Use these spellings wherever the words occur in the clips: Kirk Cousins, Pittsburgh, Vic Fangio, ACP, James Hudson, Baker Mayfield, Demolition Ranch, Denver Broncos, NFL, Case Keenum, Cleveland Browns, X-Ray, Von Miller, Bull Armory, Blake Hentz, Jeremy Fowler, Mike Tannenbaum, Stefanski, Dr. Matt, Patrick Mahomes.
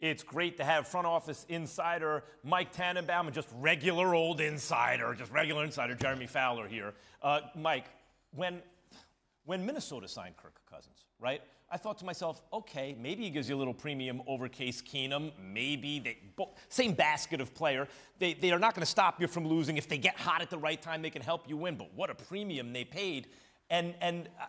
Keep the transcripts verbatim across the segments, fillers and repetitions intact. It's great to have front office insider Mike Tannenbaum and just regular old insider, just regular insider Jeremy Fowler here. Uh, Mike, when, when Minnesota signed Kirk Cousins, right, I thought to myself, okay, maybe he gives you a little premium over Case Keenum. Maybe they both, same basket of player. They, they are not going to stop you from losing. If they get hot at the right time, they can help you win. But what a premium they paid. And, and uh,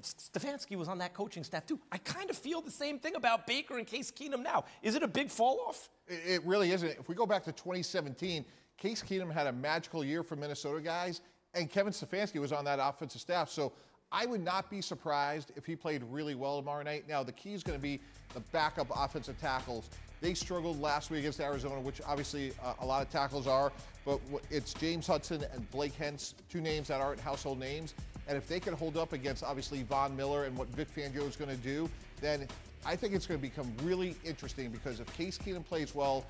Stefanski was on that coaching staff, too. I kind of feel the same thing about Baker and Case Keenum now. Is it a big fall-off? It really isn't. If we go back to twenty seventeen, Case Keenum had a magical year for Minnesota guys, and Kevin Stefanski was on that offensive staff. So I would not be surprised if he played really well tomorrow night. Now, the key is going to be the backup offensive tackles. They struggled last week against Arizona, which obviously uh, a lot of tackles are, but it's James Hudson and Blake Hentz, two names that aren't household names. And if they can hold up against, obviously, Von Miller and what Vic Fangio is going to do, then I think it's going to become really interesting, because if Case Keenum plays well,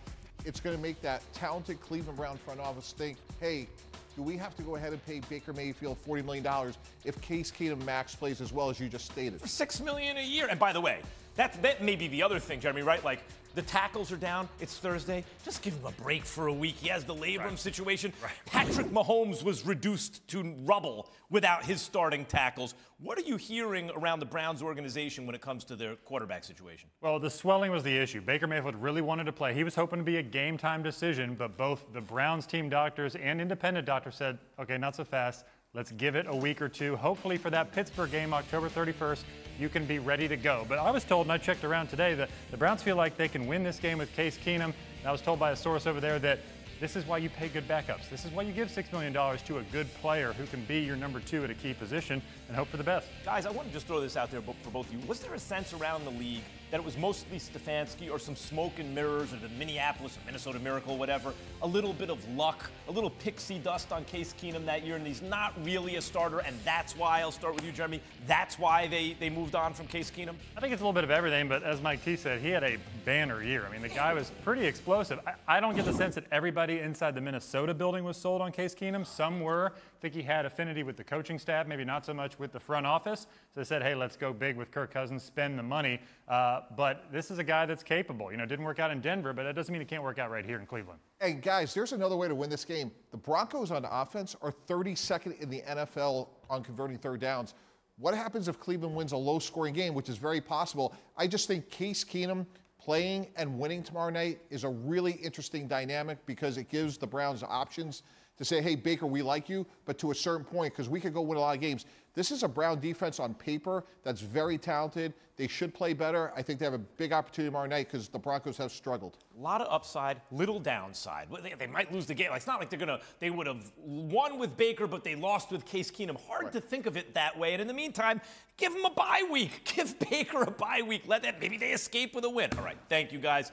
it's going to make that talented Cleveland Browns front office think, hey, do we have to go ahead and pay Baker Mayfield forty million dollars if Case Keenum max plays as well as you just stated? For six million dollars a year. And by the way, that's, that may be the other thing, Jeremy, right? Like, the tackles are down. It's Thursday. Just give him a break for a week. He has the labrum right. situation. Right. Patrick Mahomes was reduced to rubble without his starting tackles. What are you hearing around the Browns organization when it comes to their quarterback situation? Well, the swelling was the issue. Baker Mayfield really wanted to play. He was hoping to be a game-time decision, but both the Browns team doctors and independent doctors said, okay, not so fast. Let's give it a week or two. Hopefully for that Pittsburgh game, October thirty-first, you can be ready to go. But I was told, and I checked around today, that the Browns feel like they can win this game with Case Keenum. And I was told by a source over there that this is why you pay good backups. This is why you give six million dollars to a good player who can be your number two at a key position and hope for the best. Guys, I want to just throw this out there for both of you. Was there a sense around the league that it was mostly Stefanski or some smoke and mirrors or the Minneapolis or Minnesota Miracle, whatever, a little bit of luck, a little pixie dust on Case Keenum that year, and he's not really a starter, and that's why, I'll start with you, Jeremy, that's why they, they moved on from Case Keenum? I think it's a little bit of everything, but as Mike T said, he had a banner year. I mean, the guy was pretty explosive. I, I don't get the sense that everybody inside the Minnesota building was sold on Case Keenum. Some were. I think he had affinity with the coaching staff, maybe not so much with the front office. So they said, hey, let's go big with Kirk Cousins, spend the money. Uh, But this is a guy that's capable. You know, didn't work out in Denver, but that doesn't mean it can't work out right here in Cleveland. And, guys, there's another way to win this game. The Broncos on offense are thirty-second in the N F L on converting third downs. What happens if Cleveland wins a low-scoring game, which is very possible? I just think Case Keenum playing and winning tomorrow night is a really interesting dynamic, because it gives the Browns options to say, hey, Baker, we like you, but to a certain point, because we could go win a lot of games. This is a Brown defense on paper that's very talented. They should play better. I think they have a big opportunity tomorrow night, because the Broncos have struggled. A lot of upside, little downside. They, they might lose the game. It's not like they're gonna. They would have won with Baker, but they lost with Case Keenum. Hard right. to think of it that way. And in the meantime, give them a bye week. Give Baker a bye week. Let that. Maybe they escape with a win. All right. Thank you, guys.